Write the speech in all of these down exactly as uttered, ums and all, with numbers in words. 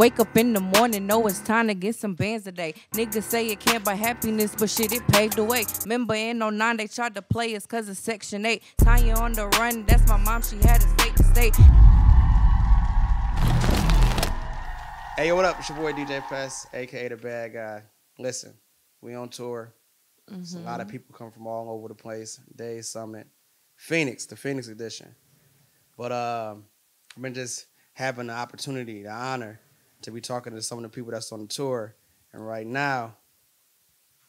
Wake up in the morning, know it's time to get some bands today. Niggas say it can't buy happiness, but shit, it paved the way. Remember in oh nine, they tried to play us cause of Section eight. Tanya on the run, that's my mom, she had a state to state. Hey, yo, what up? It's your boy D J Pest, a k a. The Bad Guy. Listen, we on tour. Mm-hmm. So a lot of people come from all over the place. Day, Summit, Phoenix, the Phoenix edition. But um, I've been just having the opportunity, the honor, to be talking to some of the people that's on the tour. And right now,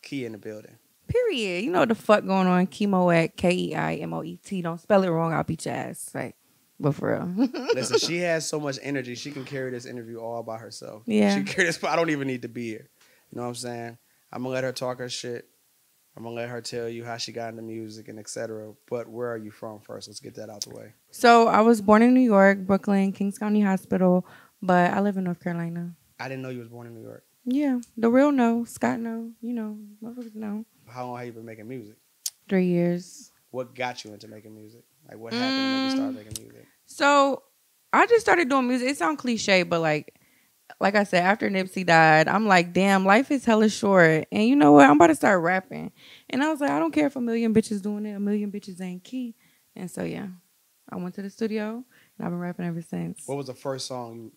Key in the building. Period. You know what the fuck going on. KeiMoet, K E I M O E T. Don't spell it wrong, I'll beat your ass. Like, but for real. Listen, she has so much energy. She can carry this interview all by herself. Yeah. She can carry this. I don't even need to be here. You know what I'm saying? I'm going to let her talk her shit. I'm going to let her tell you how she got into music and et cetera. But where are you from first? Let's get that out the way. So I was born in New York, Brooklyn, Kings County Hospital. But I live in North Carolina. I didn't know you was born in New York. Yeah. The real no. Scott no. You know. Motherfuckers no. How long have you been making music? Three years. What got you into making music? Like what happened mm. when you started making music? So I just started doing music. It sounds cliche, but like like I said, after Nipsey died, I'm like, damn, life is hella short. And you know what? I'm about to start rapping. And I was like, I don't care if a million bitches doing it. A million bitches ain't Key. And so, yeah, I went to the studio and I've been rapping ever since. What was the first song you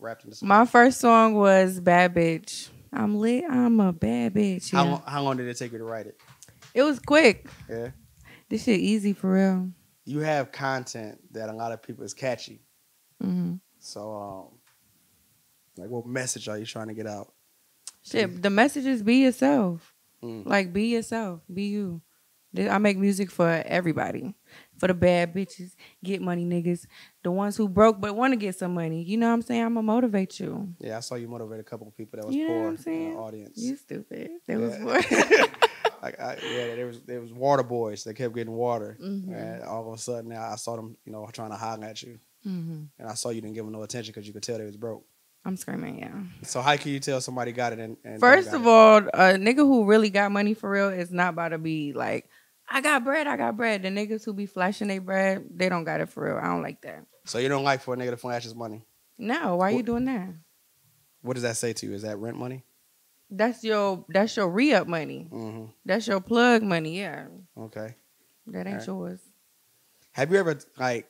rapped in the studio? My first song was Bad Bitch. I'm lit. I'm a bad bitch. Yeah. How, long, how long did it take you to write it? It was quick. Yeah. This shit easy for real. You have content that a lot of people is catchy. Mm-hmm. So, um, like, what message are you trying to get out? Shit, the message is be yourself. Mm. Like, be yourself. Be you. I make music for everybody. For the bad bitches, get money niggas, the ones who broke but want to get some money. You know what I'm saying? I'm going to motivate you. Yeah, I saw you motivate a couple of people that was you poor in the audience. You stupid. They yeah. was poor. Like I, yeah, there was there was water boys. They kept getting water. Mm-hmm. And all of a sudden, I saw them, you know, trying to holler at you. Mm-hmm. And I saw you didn't give them no attention because you could tell they was broke. I'm screaming, yeah. So how can you tell somebody got it? And, and First of it? all, a nigga who really got money for real is not about to be like, I got bread, I got bread. The niggas who be flashing their bread, they don't got it for real. I don't like that. So you don't like for a nigga to flash his money? No, why what, you doing that? What does that say to you? Is that rent money? That's your that's your re-up money. Mm-hmm. That's your plug money, yeah. Okay. That ain't right. yours. Have you ever, like,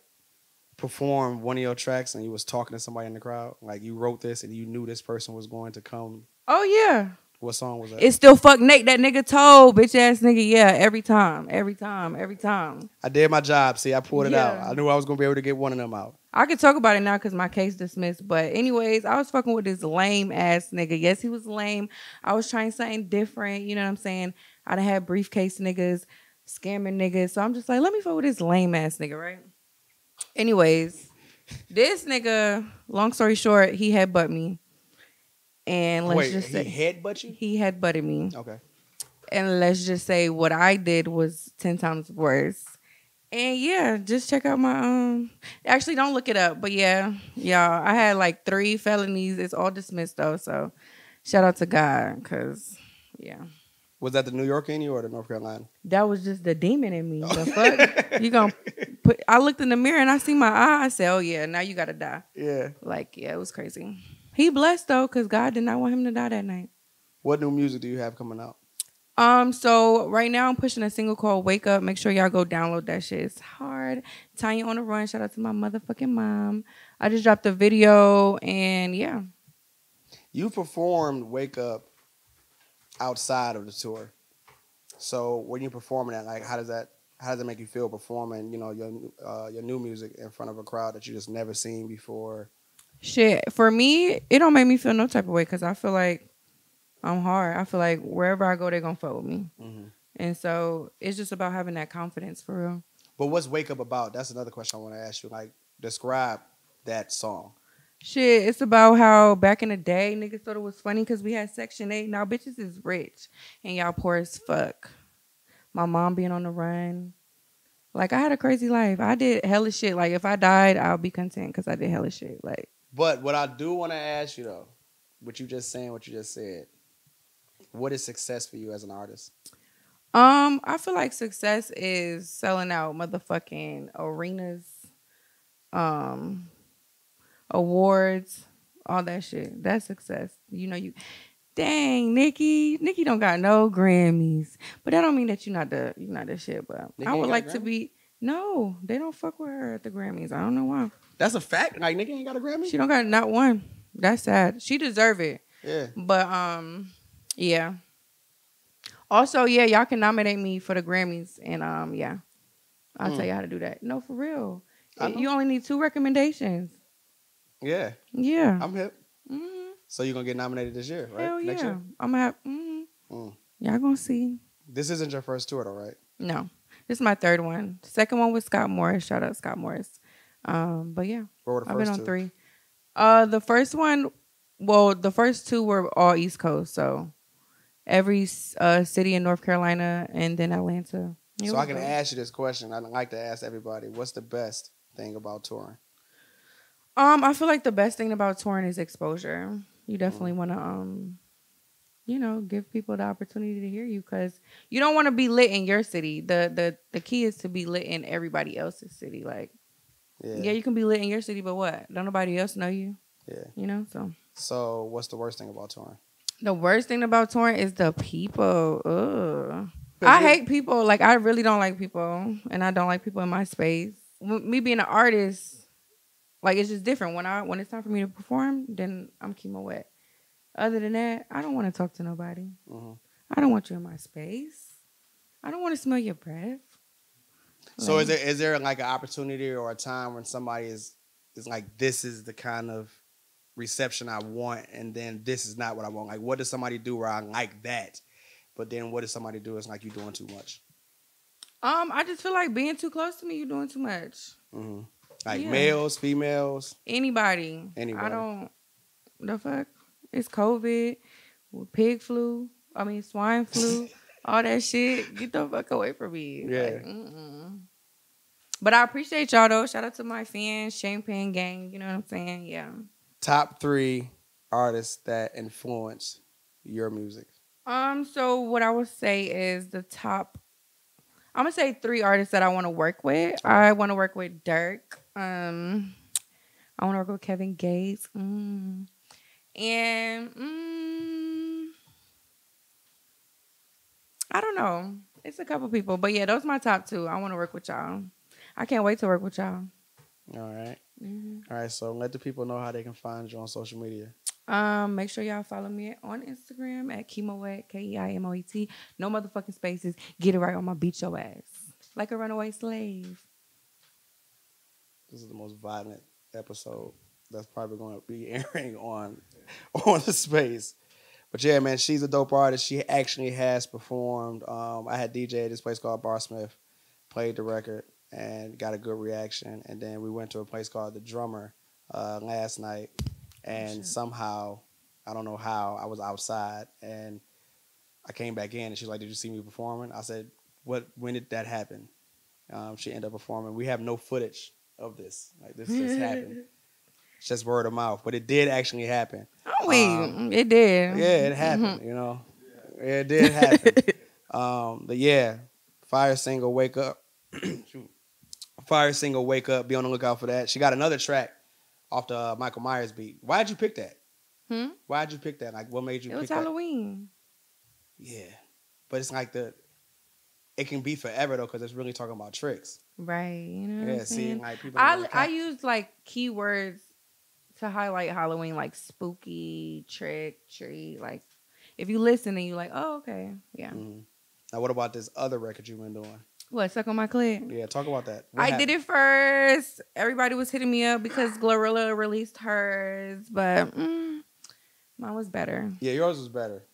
performed one of your tracks and you was talking to somebody in the crowd? Like, you wrote this and you knew this person was going to come? Oh, yeah. What song was that? It's still Fuck Nate. That nigga told bitch ass nigga. Yeah, every time, every time, every time. I did my job. See, I pulled it yeah. out. I knew I was gonna be able to get one of them out. I could talk about it now because my case dismissed. But anyways, I was fucking with this lame ass nigga. Yes, he was lame. I was trying something different. You know what I'm saying? I done had briefcase niggas, scamming niggas. So I'm just like, let me fuck with this lame ass nigga, right? Anyways, this nigga. Long story short, he headbutt me. And let's Wait, just say he headbutt you? He headbutted me. Okay. And let's just say what I did was ten times worse. And yeah, just check out my um actually don't look it up, but yeah, y'all. I had like three felonies. It's all dismissed though, so shout out to God, because yeah. Was that the New York in you or the North Carolina? That was just the demon in me. Oh. The fuck? You gonna put I looked in the mirror and I see my eye, I said, oh yeah, now you gotta die. Yeah. Like, yeah, it was crazy. He blessed, though, because God did not want him to die that night. What new music do you have coming out? Um, So, right now, I'm pushing a single called Wake Up. Make sure y'all go download that shit. It's hard. Tanya on the Run. Shout out to my motherfucking mom. I just dropped a video, and yeah. You performed Wake Up outside of the tour. So, when you're performing that, like, how does that how does it make you feel performing, you know, your, uh, your new music in front of a crowd that you just never seen before? Shit, for me, it don't make me feel no type of way because I feel like I'm hard. I feel like wherever I go, they're going to fuck with me. Mm-hmm. And so it's just about having that confidence for real. But what's Wake Up about? That's another question I want to ask you. Like, describe that song. Shit, it's about how back in the day, niggas thought it was funny because we had Section eight. Now bitches is rich and y'all poor as fuck. My mom being on the run. Like, I had a crazy life. I did hella shit. Like, if I died, I'll be content because I did hella shit. Like. But what I do want to ask you, though, what you just saying, what you just said, what is success for you as an artist? Um, I feel like success is selling out motherfucking arenas, um, awards, all that shit. That's success. You know, you, dang, Nicki. Nicki don't got no Grammys. But that don't mean that you're not the, you're not the shit, but Nicki I would like to be, no, they don't fuck with her at the Grammys. I don't know why. That's a fact. Like, Nicki ain't got a Grammy? She don't got not one. That's sad. She deserve it. Yeah. But, um, yeah. Also, yeah, y'all can nominate me for the Grammys. And, um, yeah, I'll mm. tell you how to do that. No, for real. You only need two recommendations. Yeah. Yeah. I'm hip. Mm-hmm. So you're going to get nominated this year, right? Hell yeah. Next year? I'm going to have, mm-hmm. mm. y'all going to see. This isn't your first tour, though, right? No. This is my third one. Second one with Scott Morris. Shout out Scott Morris. Um, but, yeah. What were the first I've been on two? three. Uh, the first one, well, the first two were all East Coast, so every uh, city in North Carolina and then Atlanta. It so I can good. ask you this question. I like to ask everybody, what's the best thing about touring? Um, I feel like the best thing about touring is exposure. You definitely mm. want to, um, you know, give people the opportunity to hear you, because you don't want to be lit in your city. The, the, the key is to be lit in everybody else's city, like. Yeah. Yeah, you can be lit in your city, but what? Don't nobody else know you. Yeah. You know, so. So, what's the worst thing about touring? The worst thing about touring is the people. Ugh. I hate people. Like, I really don't like people, and I don't like people in my space. Me being an artist, like, it's just different. When I when it's time for me to perform, then I'm KeiMoet. Other than that, I don't want to talk to nobody. Mm-hmm. I don't want you in my space. I don't want to smell your breath. So is there is there like an opportunity or a time when somebody is is like, this is the kind of reception I want, and then this is not what I want? Like, what does somebody do where I like that, but then what does somebody do? It's like, you doing too much. Um, I just feel like being too close to me, you're doing too much. Mm-hmm. Like yeah. males, females, anybody. Anybody. I don't. The fuck? It's COVID, pig flu. I mean, swine flu. All that shit, get the fuck away from me. Yeah. Like, mm-mm. But I appreciate y'all, though. Shout out to my fans, Champagne Gang. You know what I'm saying? Yeah. Top three artists that influence your music. Um. So what I would say is the top. I'm gonna say three artists that I want to work with. I want to work with Dirk. Um. I want to work with Kevin Gates. Mm. And. Mm, I don't know. It's a couple people. But, yeah, those are my top two. I want to work with y'all. I can't wait to work with y'all. All right. Mm-hmm. All right. So let the people know how they can find you on social media. Um, Make sure y'all follow me on Instagram at KeiMoet, K E I M O E T. No motherfucking spaces. Get it right on my beat your ass. Like a runaway slave. This is the most violent episode that's probably going to be airing on, on the space. But yeah, man, she's a dope artist. She actually has performed. Um, I had D J at this place called Bar Smith, played the record, and got a good reaction. And then we went to a place called The Drummer uh, last night. And oh, somehow, I don't know how, I was outside. And I came back in, and she's like, did you see me performing? I said, "What? When did that happen?" Um, she ended up performing. We have no footage of this. Like, this just happened. It's just word of mouth. But it did actually happen. Oh, wait. Um, it did. Yeah, it happened, mm-hmm. you know. Yeah. It did happen. um, but, yeah, fire single, Wake Up. Fire single, Wake Up. Be on the lookout for that. She got another track off the uh, Michael Myers beat. Why'd you pick that? Hmm? Why'd you pick that? Like, what made you it pick that? It was Halloween. Yeah. But it's like the... It can be forever, though, because it's really talking about tricks. Right. You know yeah, what I'm see, like, people... I, I used, like, keywords to highlight Halloween, like spooky, trick, treat. Like, if you listen and you're like, oh, okay, yeah. Mm-hmm. Now, what about this other record you've been doing? What, Suck on My Clit? Yeah, talk about that. What I happened? Did it first. Everybody was hitting me up because Glorilla released hers, but mm, mine was better. Yeah, yours was better.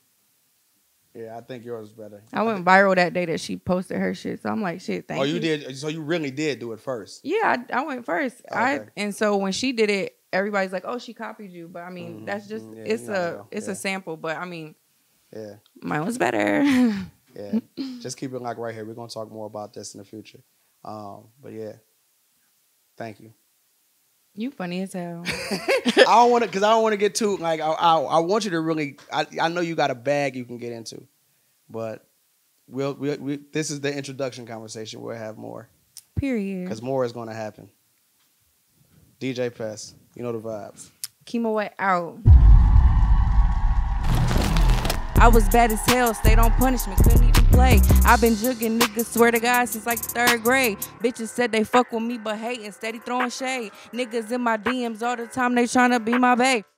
Yeah, I think yours was better. I went viral that day that she posted her shit, so I'm like, shit, thank you. Oh, you, you. did? So you really did do it first? Yeah, I, I went first. Okay. I and so when she did it, everybody's like, oh, she copied you. But, I mean, mm-hmm. that's just, yeah, it's, you know, a, it's yeah. a sample. But, I mean, yeah, mine was better. yeah. Just keep it like right here. We're going to talk more about this in the future. Um, but, yeah. Thank you. You funny as hell. I don't want to, because I don't want to get too, like, I, I, I want you to really, I, I know you got a bag you can get into. But we'll, we'll we, this is the introduction conversation. We'll have more. Period. Because more is going to happen. D J Pest. You know the vibes. KeiMoet out. I was bad as hell, stayed on punishment, couldn't even play. I've been jugging niggas, swear to God, since like the third grade. Bitches said they fuck with me, but hating, steady throwing shade. Niggas in my D Ms all the time, they tryna be my bae.